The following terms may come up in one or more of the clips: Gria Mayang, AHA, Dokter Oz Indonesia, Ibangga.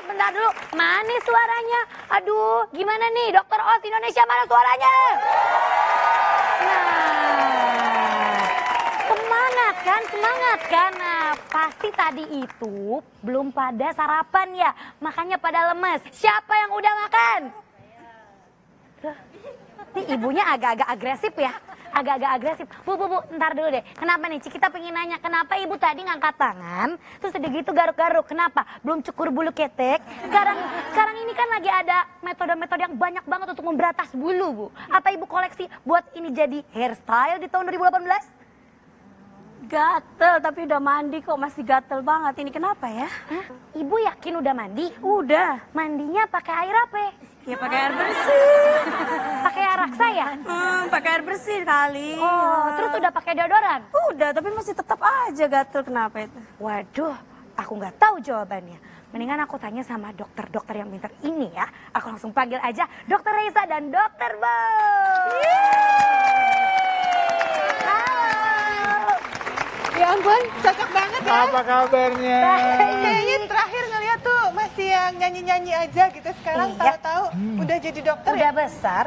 Butet, bentar dulu. Mana suaranya? Aduh, gimana nih? Dokter Oz Indonesia, mana suaranya? Nah, semangat kan? Semangat kan? Nah, pasti tadi itu belum pada sarapan ya. Makanya pada lemes. Siapa yang udah makan? Ini ibunya agak-agak agresif ya. Agak-agak agresif. Bu, ntar dulu deh. Kenapa nih? Cikita pengen nanya, kenapa ibu tadi ngangkat tangan, terus udah gitu garuk-garuk? Kenapa? Belum cukur bulu ketek. Sekarang ini kan lagi ada metode-metode yang banyak banget untuk memberatas bulu, Bu. Apa ibu koleksi buat ini jadi hairstyle di tahun 2018? Gatel, tapi udah mandi kok masih gatel banget. Ini kenapa ya? Hah? Ibu yakin udah mandi? Udah. Mandinya pakai air apa? Ya pakai air bersih. Pakai air raksa ya? Pakai air bersih kali. Oh, terus udah pakai deodoran? Udah, tapi masih tetap aja gatel. Kenapa itu? Waduh, aku nggak tahu jawabannya. Mendingan aku tanya sama dokter-dokter yang pintar ini ya. Aku langsung panggil aja Dokter Reisa dan Dokter Bob. Ya ampun, cocok banget ya. Apa kabarnya? Kayaknya terakhir ngeliat tuh masih yang nyanyi-nyanyi aja gitu. Sekarang tahu-tahu udah jadi dokter. Udah ya? Besar.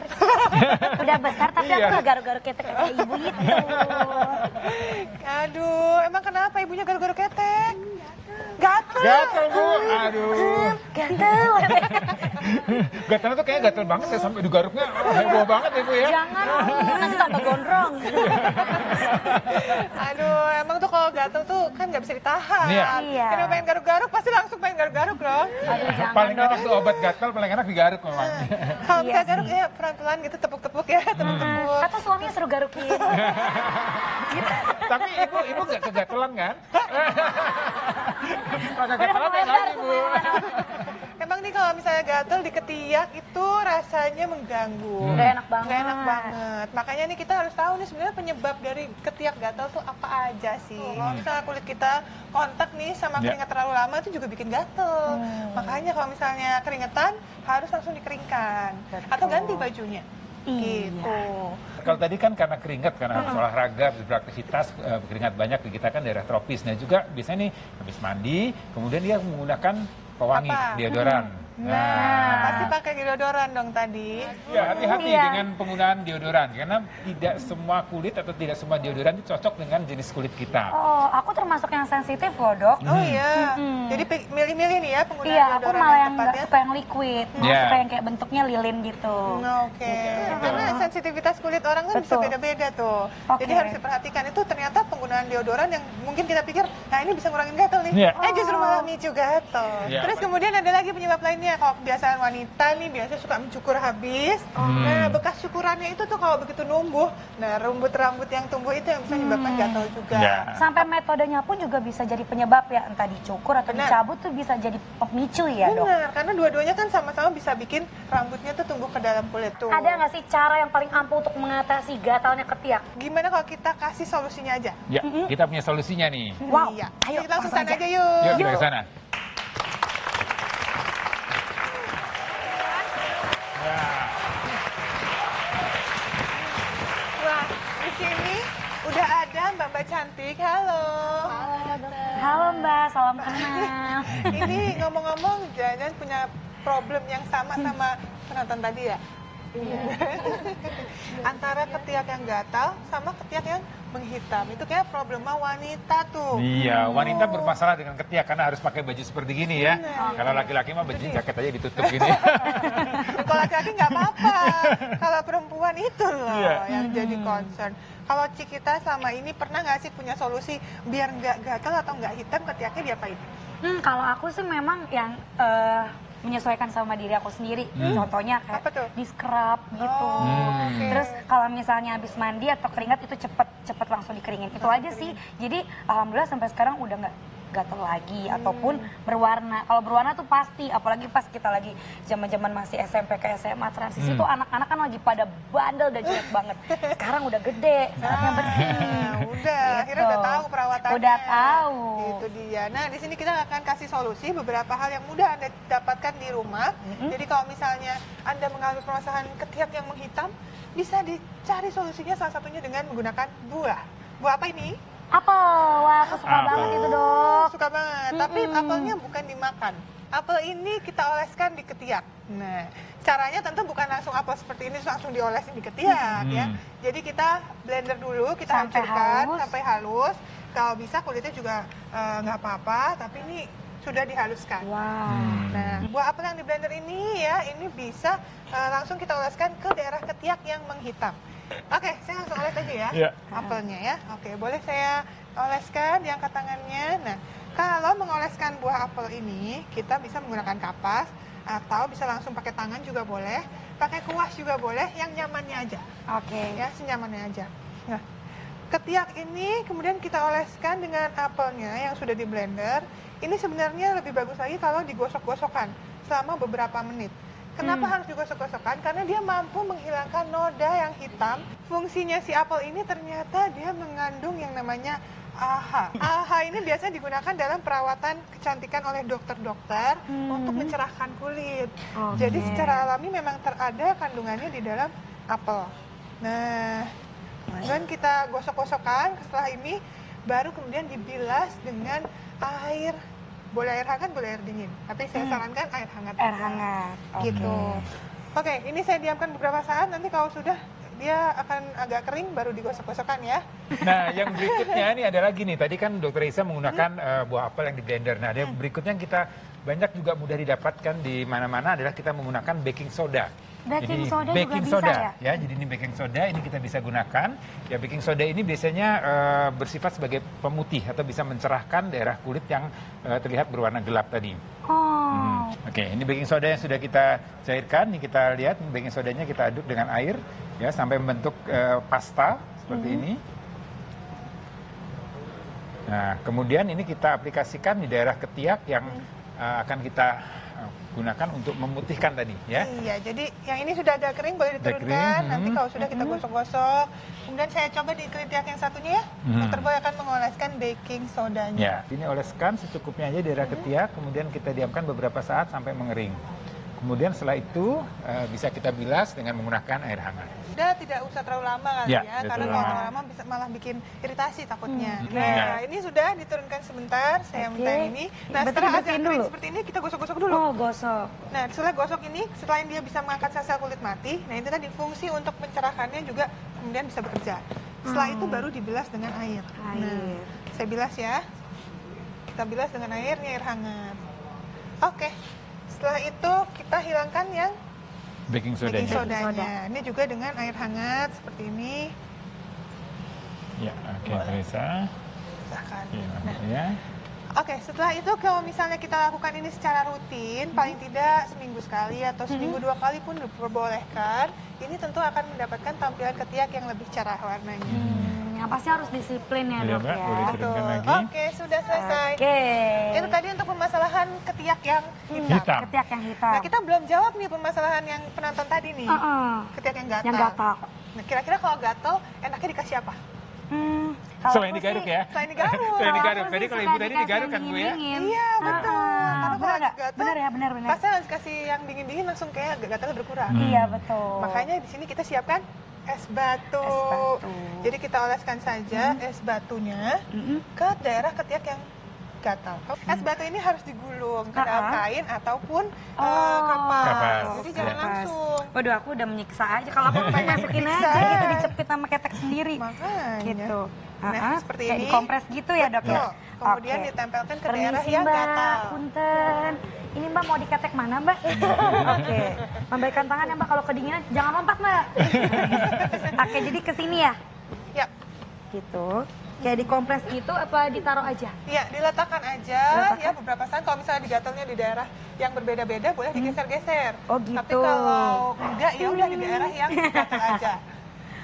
Udah besar, tapi aku gak garuk-garuk ketek kayak ibu itu. Aduh, emang kenapa ibunya garuk-garuk ketek? Gatel. Gatel, Bu. Aduh. Gatel. Gatelnya tuh kayak gatel banget ya, sampai digaruknya heboh banget ya, Bu ya. Jangan, nanti tambah gondrong. Aduh, emang tuh kalau gatel tuh kan nggak bisa ditahan. Iya. Kalau pengen garuk-garuk pasti langsung pengen garuk-garuk loh. Aduh, jangan. Paling enak tuh obat gatel, paling enak digaruk memang. Kalau nggak garuk ya pelan-pelan gitu, tepuk-tepuk ya, tepuk-tepuk. Atau suaminya suruh garukin. Tapi ibu nggak kegatelan kan? Nggak kegatelan lagi, Bu. Emang nih kalau misalnya gatel di ketiak itu rasanya mengganggu. Nggak enak banget. Nggak enak banget. Makanya nih kita harus tahu nih sebenarnya penyebab dari ketiak gatel tuh apa aja sih. Kalau misalnya kulit kita kontak nih sama keringat terlalu lama itu juga bikin gatel. Makanya kalau misalnya keringetan harus langsung dikeringkan. Atau ganti bajunya. Gitu. Kalau tadi kan karena keringat, karena harus olahraga, beraktivitas, keringat banyak di kita kan daerah tropis. Nah juga biasanya nih habis mandi, kemudian dia menggunakan pewangi, deodoran. Nah, pasti pakai deodoran dong tadi. Ya, hati-hati dengan penggunaan deodoran, karena tidak semua kulit atau tidak semua deodoran itu cocok dengan jenis kulit kita. Oh, aku termasuk yang sensitif loh, Dok. Oh iya. Jadi milih-milih nih ya penggunaan deodoran. Iya, aku malah yang nggak suka yang liquid, suka yang kayak bentuknya lilin gitu. Oke. Karena sensitivitas kulit orang kan bisa beda-beda tuh. Jadi harus diperhatikan itu ternyata penggunaan deodoran yang mungkin kita pikir, nah ini bisa ngurangin gatal nih. Justru malah micu gatal. Terus kemudian ada lagi penyebab lain. Ya, kalau kebiasaan wanita nih biasanya suka mencukur habis. Nah, bekas cukurannya itu tuh kalau begitu numbuh, nah rambut yang tumbuh itu yang bisa menyebabkan gatal juga. Sampai metodenya pun juga bisa jadi penyebab ya, entah dicukur atau dicabut tuh bisa jadi pemicu ya, Dok. Benar, karena dua-duanya kan sama-sama bisa bikin rambutnya tuh tumbuh ke dalam kulit tuh. Ada nggak sih cara yang paling ampuh untuk mengatasi gatalnya ketiak? Gimana kalau kita kasih solusinya aja? Ya, kita punya solusinya nih. Wow, ayo kita langsung sana aja yuk. Yuk, ke sana. Mbak cantik, halo. Halo, Dokter. Halo, Mbak. Salam kenal. Ini ngomong-ngomong jangan punya problem yang sama sama penonton tadi ya? Iya. Antara ketiak yang gatal sama ketiak yang menghitam. Itu kayak problema wanita tuh. Iya, wanita bermasalah dengan ketiak karena harus pakai baju seperti gini ya. Kalau laki-laki mah baju jaket aja ditutup gini. Kalau laki-laki nggak apa-apa. Kalau perempuan itu loh yang jadi concern. Kalau Cikita sama ini pernah nggak sih punya solusi biar nggak gatal atau nggak hitam ketiaknya diapain? Kalau aku sih memang yang menyesuaikan sama diri aku sendiri. Contohnya kayak di scrub gitu. Terus kalau misalnya habis mandi atau keringat itu cepet langsung dikeringin. Itu aja sih. Jadi alhamdulillah sampai sekarang udah nggak gatal lagi ataupun berwarna. Kalau berwarna tuh pasti, apalagi pas kita lagi zaman-zaman masih SMP ke SMA transisi tuh anak-anak kan lagi pada bandel dan jelek banget. Sekarang udah gede, saatnya bersih. Akhirnya udah tahu perawatannya. Udah tahu. Itu dia. Nah, di sini kita akan kasih solusi beberapa hal yang mudah Anda dapatkan di rumah. Jadi kalau misalnya Anda mengalami permasalahan ketiak yang menghitam, bisa dicari solusinya salah satunya dengan menggunakan buah. Buah apa ini? Apel. Wah, aku suka banget itu, Dok. Suka banget. Tapi apelnya bukan dimakan. apel ini kita oleskan di ketiak. Nah, caranya tentu bukan langsung apel seperti ini langsung diolesin di ketiak ya. Jadi kita blender dulu, kita hancurkan sampai halus. Kalau bisa kulitnya juga nggak apa-apa, tapi ini sudah dihaluskan. Wow. Nah, buah apel yang di blender ini ya, ini bisa langsung kita oleskan ke daerah ketiak yang menghitam. Oke, saya langsung oles aja ya, apelnya ya. Oke, boleh saya oleskan, diangkat tangannya. Nah, kalau mengoleskan buah apel ini, kita bisa menggunakan kapas atau bisa langsung pakai tangan juga boleh, pakai kuas juga boleh, yang nyamannya aja. Oke. Ya, senyamannya aja. Nah, ketiak ini kemudian kita oleskan dengan apelnya yang sudah di blender. Ini sebenarnya lebih bagus lagi kalau digosok-gosokan selama beberapa menit. Kenapa harus digosok-gosokkan? Karena dia mampu menghilangkan noda yang hitam. Fungsinya si apel ini ternyata dia mengandung yang namanya AHA. AHA ini biasanya digunakan dalam perawatan kecantikan oleh dokter-dokter untuk mencerahkan kulit. Jadi secara alami memang terada kandungannya di dalam apel. Nah, kemudian kita gosok-gosokkan. Setelah ini baru kemudian dibilas dengan air. Boleh air hangat, boleh air dingin. Tapi saya sarankan air hangat. Air hangat. Gitu. Oke, ini saya diamkan beberapa saat. Nanti kalau sudah dia akan agak kering baru digosok-gosokkan ya. Nah, yang berikutnya ini ada lagi nih. Tadi kan Dokter Isa menggunakan buah apel yang di blender. Nah, yang berikutnya yang kita banyak juga mudah didapatkan di mana-mana adalah kita menggunakan baking soda. Baking soda juga bisa ya? Ya, jadi ini baking soda ini kita bisa gunakan. Ya, baking soda ini biasanya bersifat sebagai pemutih atau bisa mencerahkan daerah kulit yang terlihat berwarna gelap tadi. Oke, ini baking soda yang sudah kita cairkan. Ini kita lihat baking sodanya kita aduk dengan air ya sampai membentuk pasta seperti ini. Nah, kemudian ini kita aplikasikan di daerah ketiak yang akan kita gunakan untuk memutihkan tadi ya. Iya, jadi yang ini sudah agak kering boleh diturunkan. Nanti kalau sudah kita gosok-gosok. Kemudian saya coba di ketiak yang satunya ya. Dokter Boy akan mengoleskan baking sodanya. Ya, ini oleskan secukupnya aja di daerah ketiak, kemudian kita diamkan beberapa saat sampai mengering. Kemudian setelah itu bisa kita bilas dengan menggunakan air hangat. Sudah tidak usah terlalu lama kali ya, karena kalau terlalu lama bisa malah bikin iritasi takutnya. Nah, ini sudah diturunkan sebentar, saya minta ini. Nah, setelah agak kering seperti ini kita gosok-gosok dulu. Oh, gosok. Nah, setelah gosok ini, selain dia bisa mengangkat sel-sel kulit mati, nah itu tadi fungsi untuk mencerahkannya juga kemudian bisa bekerja. Setelah itu baru dibilas dengan air. Nah, saya bilas ya. Kita bilas dengan airnya, air hangat. Oke. Setelah itu kita hilangkan yang baking sodanya. Ini juga dengan air hangat seperti ini. Ya, oke, Teresa. Silahkan. Ya. Oke, setelah itu kalau misalnya kita lakukan ini secara rutin, paling tidak seminggu sekali atau seminggu dua kali pun diperbolehkan, ini tentu akan mendapatkan tampilan ketiak yang lebih cerah warnanya. Yang pasti harus disiplin ya, Dok ya. Oke, sudah selesai. Itu tadi untuk permasalahan ketiak yang hitam. Ketiak yang hitam. Nah, kita belum jawab nih permasalahan yang penonton tadi nih. Ketiak yang gatal. Yang gatal. Nah, kira-kira kalau gatal enaknya dikasih apa? Selain digaruk ya. Selain digaruk. Selain digaruk. Tadi kalau Ibu tadi digaruk kan Bu ya. Iya, betul. Kalau gatal, benar ya, benar. Pasti harus kasih yang dingin-dingin langsung kayak gatalnya berkurang. Iya, betul. Makanya di sini kita siapkan es batu. Jadi kita oleskan saja es batunya ke daerah ketiak yang gatal. Es batu ini harus digulung ke dalam kain ataupun kapas. Jadi jangan langsung. Waduh, aku udah menyiksa aja. Kalau aku pengen masukin aja gitu, dicepit sama ketek sendiri. Makanya. Gitu. Nah, seperti ini. Dikompres gitu ya, Dok ya. Kemudian ditempelkan ke daerah yang gatal. Punten. Ini Mbak mau diketek mana Mbak? Oke, memberikan tangan ya Mbak, kalau kedinginan jangan lompat Mbak. Oke, jadi kesini ya? Ya. Gitu, kayak dikompres gitu apa ditaruh aja? Iya, diletakkan aja ya beberapa saat, kalau misalnya digatalnya di daerah yang berbeda-beda boleh digeser-geser. Oh gitu. Tapi kalau enggak ya udah di daerah yang gatal aja.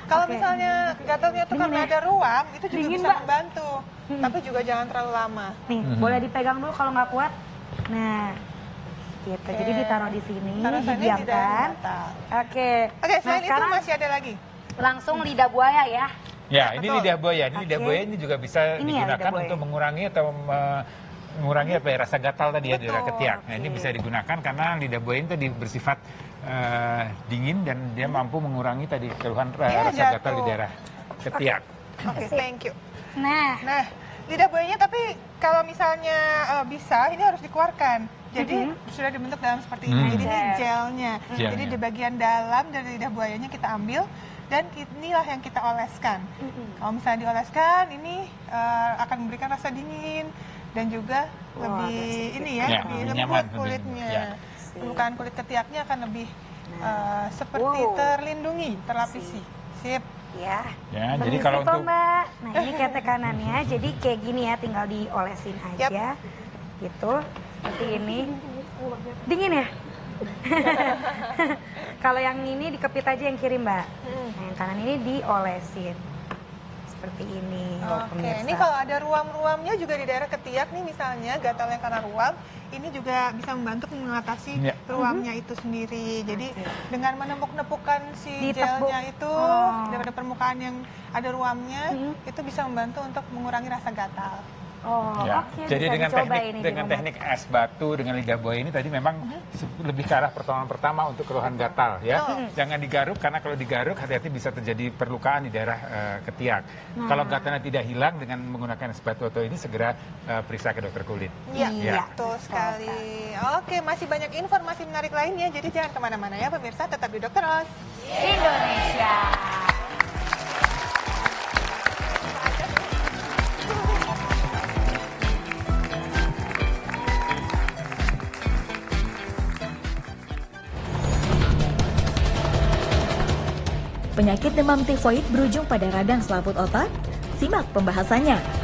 Kalau misalnya gatalnya tuh karena ada ruam, itu juga bisa membantu. Tapi juga jangan terlalu lama. Nih, boleh dipegang dulu kalau nggak kuat. Nah. Gitu. Jadi ditaruh di sini, didiamkan. Oke, selain itu masih ada lagi. Langsung lidah buaya ya. Ya, ini lidah buaya. Ini lidah buaya ini juga bisa digunakan untuk mengurangi atau mengurangi apa ya, rasa gatal tadi ya di daerah ketiak. Nah, ini bisa digunakan karena lidah buaya ini tadi bersifat dingin dan dia mampu mengurangi tadi keluhan rasa gatal di daerah ketiak. Oke, thank you. Nah, lidah buayanya tapi kalau misalnya bisa ini harus dikeluarkan. Jadi sudah dibentuk dalam seperti ini. Jadi ini gelnya. Jadi di bagian dalam dari lidah buayanya kita ambil dan inilah yang kita oleskan. Kalau misalnya dioleskan, ini akan memberikan rasa dingin dan juga lebih ini ya, lebih lembut kulitnya. Bukan kulit ketiaknya akan lebih seperti terlindungi, terlapisi. Sip. Ya, ya jadi kalau untuk Mbak, nah ini kayak tekanannya, jadi kayak gini ya, tinggal diolesin aja, gitu, seperti ini, dingin ya. Kalau yang ini dikepit aja yang kiri Mbak, nah, yang kanan ini diolesin, seperti ini. Oke, ini kalau ada ruam-ruamnya juga di daerah ketiak nih misalnya, gatalnya karena ruam, ini juga bisa membantu mengatasi ruamnya itu sendiri. Jadi dengan menepuk-nepukan si gelnya itu daripada permukaan yang ada ruamnya, itu bisa membantu untuk mengurangi rasa gatal. Jadi dengan teknik es batu dengan lidah buaya ini tadi memang lebih ke arah pertolongan pertama untuk keluhan gatal ya. Jangan digaruk karena kalau digaruk hati-hati bisa terjadi perlukaan di daerah ketiak. Kalau gatalnya tidak hilang dengan menggunakan es batu atau ini segera periksa ke dokter kulit. Iya, betul sekali. Oke, masih banyak informasi menarik lainnya. Jadi jangan kemana-mana ya pemirsa, tetap di Dokter Oz Indonesia. Penyakit demam tifoid berujung pada radang selaput otak? Simak pembahasannya.